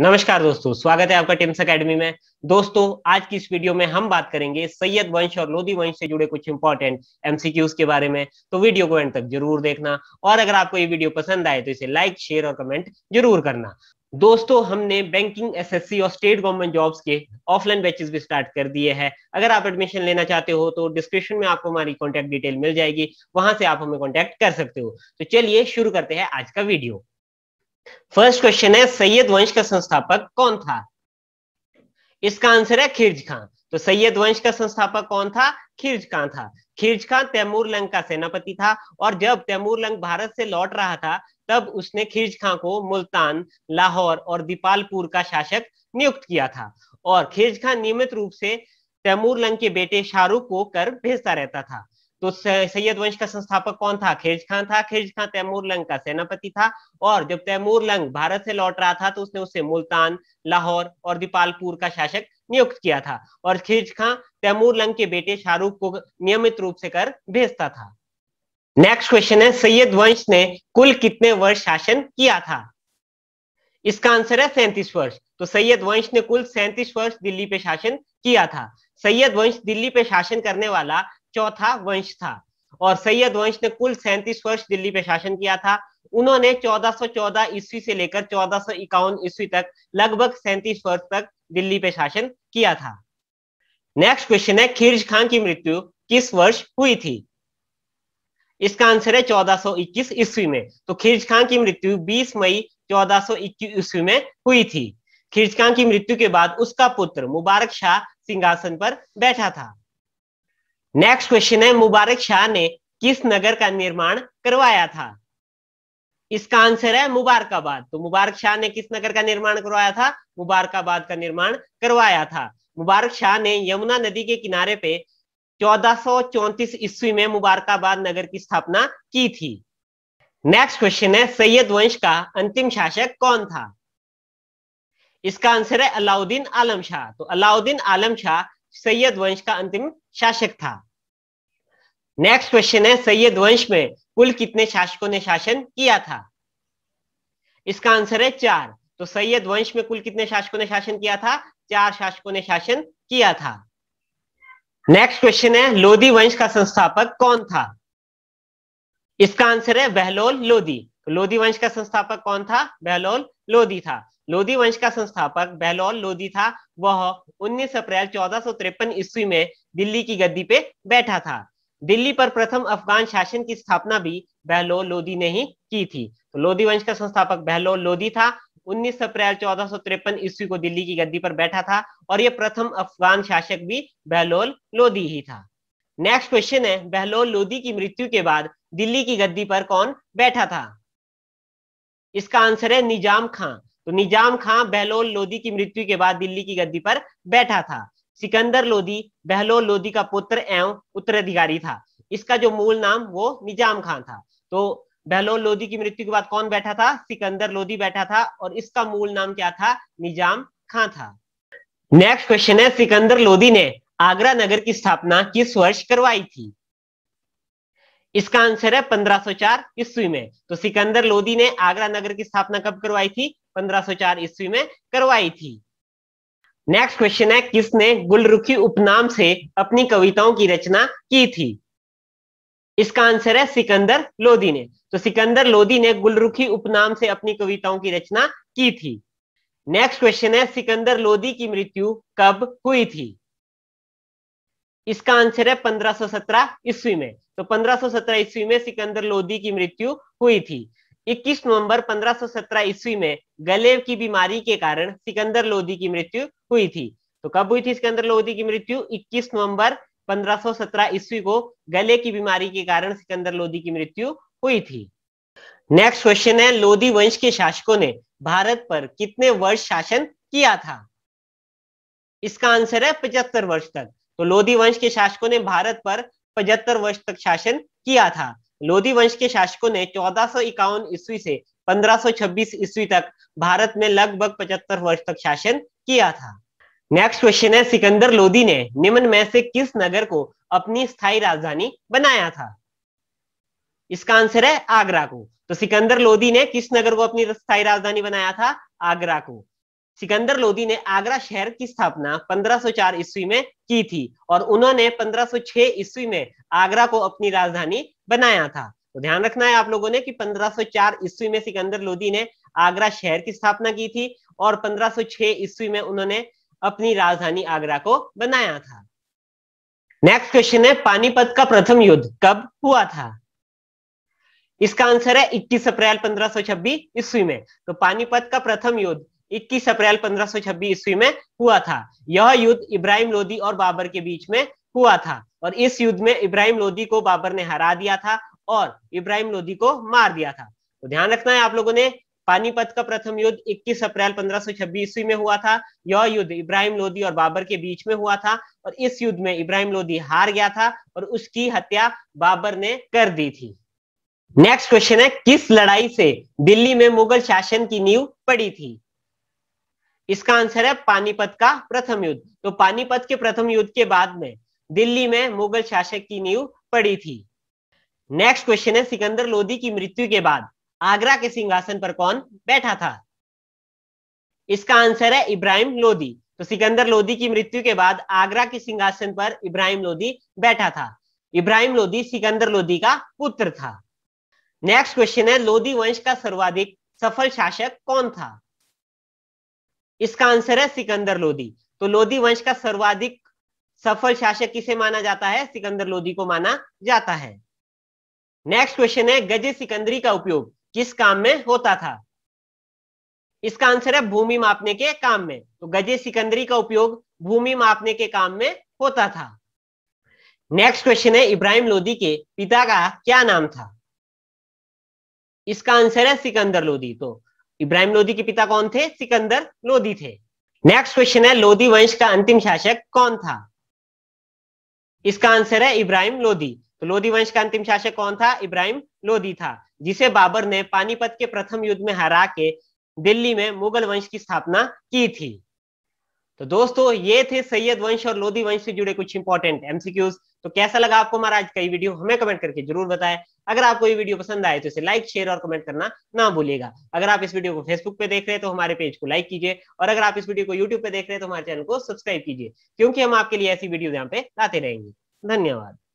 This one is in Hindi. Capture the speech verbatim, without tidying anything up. नमस्कार दोस्तों, स्वागत है आपका टिम्स एकेडमी में। दोस्तों आज की इस वीडियो में हम बात करेंगे सैयद वंश और लोधी वंश से जुड़े कुछ इंपॉर्टेंट एमसीक्यूज के बारे में, तो वीडियो को एंड तक जरूर देखना। और अगर आपको ये वीडियो पसंद आए तो इसे लाइक, शेयर और कमेंट जरूर करना। दोस्तों हमने बैंकिंग, एसएससी और स्टेट गवर्नमेंट जॉब्स के ऑफलाइन बैचेस भी स्टार्ट कर दिए हैं। अगर आप एडमिशन लेना चाहते हो तो डिस्क्रिप्शन में आपको हमारी कॉन्टैक्ट डिटेल मिल जाएगी, वहां से आप हमें कॉन्टैक्ट कर सकते हो। तो चलिए शुरू करते हैं आज का वीडियो। फर्स्ट क्वेश्चन है, सैयद वंश का संस्थापक कौन था? इसका आंसर है खिज्र खान। तो सैयद वंश का संस्थापक कौन था? खिज्र खान था। खिज्र खान तैमूर लंग का सेनापति था और जब तैमूर लंग भारत से लौट रहा था तब उसने खिज्र खान को मुल्तान, लाहौर और दीपालपुर का शासक नियुक्त किया था। और खिज्र खान नियमित रूप से तैमूर लंग के बेटे शाहरुख को कर भेजता रहता था। तो सैयद वंश का संस्थापक कौन था? खिज्र खान था। खिज्र खान तैमूर लंग का सेनापति था और जब तैमूर लंग भारत से लौट रहा था तो उसने उसे मुल्तान, लाहौर और दीपालपुर का शासक नियुक्त किया था। और खिज्र खान तैमूर लंग के बेटे शाहरुख को नियमित रूप से कर भेजता था। नेक्स्ट क्वेश्चन है, सैयद वंश ने कुल कितने वर्ष शासन किया था? इसका आंसर है सैंतीस वर्ष। तो सैयद वंश ने कुल सैंतीस वर्ष दिल्ली पे शासन किया था। सैयद वंश दिल्ली पे शासन करने वाला चौथा वंश था और सैयद वंश ने कुल सैंतीस वर्ष दिल्ली पे शासन किया था। उन्होंने चौदह सौ चौदह ईस्वी से लेकर चौदह सौ इक्यावन ईस्वी तक लगभग सैंतीस वर्ष तक दिल्ली पे शासन किया था। नेक्स्ट क्वेश्चन है, खिज्र खान की मृत्यु किस वर्ष हुई थी? इसका आंसर है चौदह सौ इक्कीस ईस्वी में। तो खिज्र खान की मृत्यु बीस मई चौदह सौ इक्कीस ईस्वी में हुई थी। खिज्र खान की मृत्यु के बाद उसका पुत्र मुबारक शाह सिंहासन पर बैठा था। नेक्स्ट क्वेश्चन है, मुबारक शाह ने किस नगर का निर्माण करवाया था? इसका आंसर है मुबारकबाद। तो मुबारक शाह ने किस नगर का निर्माण करवाया था? मुबारकबाद का निर्माण करवाया था। मुबारक शाह ने यमुना नदी के किनारे पे चौदह सौ चौंतीस ईस्वी में मुबारकाबाद नगर की स्थापना की थी। नेक्स्ट क्वेश्चन है, सैयद वंश का अंतिम शासक कौन था? इसका आंसर है अलाउद्दीन आलम शाह। तो अलाउद्दीन आलम शाह सैयद वंश का अंतिम शासक था। नेक्स्ट क्वेश्चन है, सैयद वंश में कुल कितने शासकों ने शासन किया था? इसका आंसर है चार। तो सैयद वंश में कुल कितने शासकों ने शासन किया था? चार शासकों ने शासन किया था। नेक्स्ट क्वेश्चन है, लोधी वंश का संस्थापक कौन था? इसका आंसर है बहलोल लोदी। लोधी वंश का संस्थापक कौन था? बहलोल लोदी था। लोधी वंश का संस्थापक बहलोल लोदी था। वह उन्नीस अप्रैल चौदह सौ तिरपन ईस्वी में दिल्ली की गद्दी पे बैठा था। दिल्ली पर प्रथम अफगान शासन की स्थापना भी बहलोल लोदी ने ही की थी। तो लोधी वंश का संस्थापक बहलोल लोदी था। उन्नीस अप्रैल चौदह सौ तिरपन ईस्वी को दिल्ली की गद्दी पर बैठा था और यह प्रथम अफगान शासक भी बहलोल लोदी ही था। नेक्स्ट क्वेश्चन है, बहलोल लोदी की मृत्यु के बाद दिल्ली की गद्दी पर कौन बैठा था? इसका आंसर है निजाम खान। तो निजाम खान बहलोल लोदी की मृत्यु के बाद दिल्ली की गद्दी पर बैठा था। सिकंदर लोदी बहलोल लोदी का पुत्र एवं उत्तराधिकारी था। इसका जो मूल नाम वो निजाम खान था। तो बहलोल लोदी की मृत्यु के बाद कौन बैठा था? सिकंदर लोदी बैठा था और इसका मूल नाम क्या था? निजाम खान था। नेक्स्ट क्वेश्चन है, सिकंदर लोदी ने आगरा नगर की स्थापना किस वर्ष करवाई थी? इसका आंसर है पंद्रह सौ चार ईस्वी में। तो सिकंदर लोदी ने आगरा नगर की स्थापना कब करवाई थी? पंद्रह सौ चार ईस्वी में करवाई थी। नेक्स्ट क्वेश्चन है, किसने गुलरुखी उपनाम से अपनी कविताओं की रचना की थी? इसका आंसर है सिकंदर लोदी ने। तो सिकंदर लोदी ने गुलरुखी उपनाम से अपनी कविताओं की रचना की थी। नेक्स्ट क्वेश्चन है, सिकंदर लोदी की मृत्यु कब हुई थी? इसका आंसर है पंद्रह सौ सत्रह ईस्वी में। तो पंद्रह सौ सत्रह ईस्वी में सिकंदर लोदी की मृत्यु हुई थी। इक्कीस नवंबर पंद्रह सौ सत्रह ईस्वी में गलेर की बीमारी के कारण सिकंदर लोदी की मृत्यु हुई थी। तो कब हुई थी सिकंदर लोदी की मृत्यु? इक्कीस नवंबर पंद्रह सौ सत्रह ईस्वी को गले की बीमारी के कारण सिकंदर लोदी की मृत्यु हुई थी। नेक्स्ट क्वेश्चन है, लोदी वंश के शासकों ने भारत पर कितने वर्ष शासन किया था? इसका आंसर है पचहत्तर वर्ष तक। तो लोदी वंश के शासकों ने भारत पर पचहत्तर वर्ष तक शासन किया था। लोदी वंश के शासकों ने चौदह सौ इक्यावन ईस्वी से पंद्रह सौ छब्बीस ईस्वी तक भारत में लगभग पचहत्तर वर्ष तक शासन किया था। नेक्स्ट क्वेश्चन है, सिकंदर लोदी ने निम्न में से किस नगर को अपनी स्थायी राजधानी बनाया था? इसका आंसर है आगरा को। तो सिकंदर लोदी ने किस नगर को अपनी स्थायी राजधानी बनाया था? आगरा को। सिकंदर लोदी ने आगरा शहर की स्थापना पंद्रह सौ चार ईस्वी में की थी और उन्होंने पंद्रह सौ छह ईस्वी में आगरा को अपनी राजधानी बनाया था। तो ध्यान रखना है आप लोगों ने कि पंद्रह सौ चार ईस्वी में सिकंदर लोदी ने आगरा शहर की स्थापना की थी और पंद्रह सौ छह ईस्वी में उन्होंने अपनी राजधानी आगरा को बनाया था। नेक्स्ट क्वेश्चन है, पानीपत का प्रथम युद्ध कब हुआ था? इसका आंसर है इक्कीस अप्रैल पंद्रह सौ छब्बीस ईस्वी में। तो पानीपत का प्रथम युद्ध इक्कीस अप्रैल पंद्रह सौ छब्बीस ईस्वी में हुआ था। यह युद्ध इब्राहिम लोदी और बाबर के बीच में हुआ था और इस युद्ध में इब्राहिम लोदी को बाबर ने हरा दिया था और इब्राहिम लोदी को मार दिया था। तो ध्यान रखना है आप लोगों ने, पानीपत का प्रथम युद्ध इक्कीस अप्रैल पंद्रह सौ छब्बीस ईस्वी में हुआ था। यह युद्ध इब्राहिम लोदी और बाबर के बीच में हुआ था और इस युद्ध में इब्राहिम लोदी हार गया था और उसकी हत्या बाबर ने कर दी थी। नेक्स्ट क्वेश्चन है, किस लड़ाई से दिल्ली में मुगल शासन की नींव पड़ी थी? इसका आंसर है पानीपत का प्रथम युद्ध। तो पानीपत के प्रथम युद्ध के बाद में दिल्ली में मुगल शासक की नींव पड़ी थी। नेक्स्ट क्वेश्चन है, सिकंदर लोदी की मृत्यु के बाद आगरा के सिंहासन पर कौन बैठा था? इसका आंसर है इब्राहिम लोदी। तो सिकंदर लोदी की मृत्यु के बाद आगरा के सिंहासन पर इब्राहिम लोदी बैठा था। इब्राहिम लोदी सिकंदर लोदी का पुत्र था। नेक्स्ट क्वेश्चन है, लोदी वंश का सर्वाधिक सफल शासक कौन था? इसका आंसर है सिकंदर लोदी। तो लोदी वंश का सर्वाधिक सफल शासक किसे माना जाता है? सिकंदर लोदी को माना जाता है। नेक्स्ट क्वेश्चन है, गजे सिकंदरी का उपयोग किस काम में होता था? इसका आंसर है भूमि मापने के काम में। तो गजे सिकंदरी का उपयोग भूमि मापने के काम में होता था। नेक्स्ट क्वेश्चन है, इब्राहिम लोदी के पिता का क्या नाम था? इसका आंसर है सिकंदर लोदी। तो इब्राहिम लोदी के पिता कौन थे? सिकंदर लोदी थे। नेक्स्ट क्वेश्चन है, लोदी वंश का अंतिम शासक कौन था? इसका आंसर है इब्राहिम लोदी। तो लोदी वंश का अंतिम शासक कौन था? इब्राहिम लोदी था, जिसे बाबर ने पानीपत के प्रथम युद्ध में हरा के दिल्ली में मुगल वंश की स्थापना की थी। तो दोस्तों, ये थे सैयद वंश और लोदी वंश से जुड़े कुछ इंपॉर्टेंट एमसीक्यूज। तो कैसा लगा आपको हमारा आज का ये वीडियो, हमें कमेंट करके जरूर बताएं। अगर आपको ये वीडियो पसंद आए तो इसे लाइक, शेयर और कमेंट करना ना भूलिएगा। अगर आप इस वीडियो को फेसबुक पे देख रहे हैं तो हमारे पेज को लाइक कीजिए और अगर आप इस वीडियो को यूट्यूब पे देख रहे हैं तो हमारे चैनल को सब्सक्राइब कीजिए, क्योंकि हम आपके लिए ऐसी वीडियो यहाँ पे लाते रहेंगे। धन्यवाद।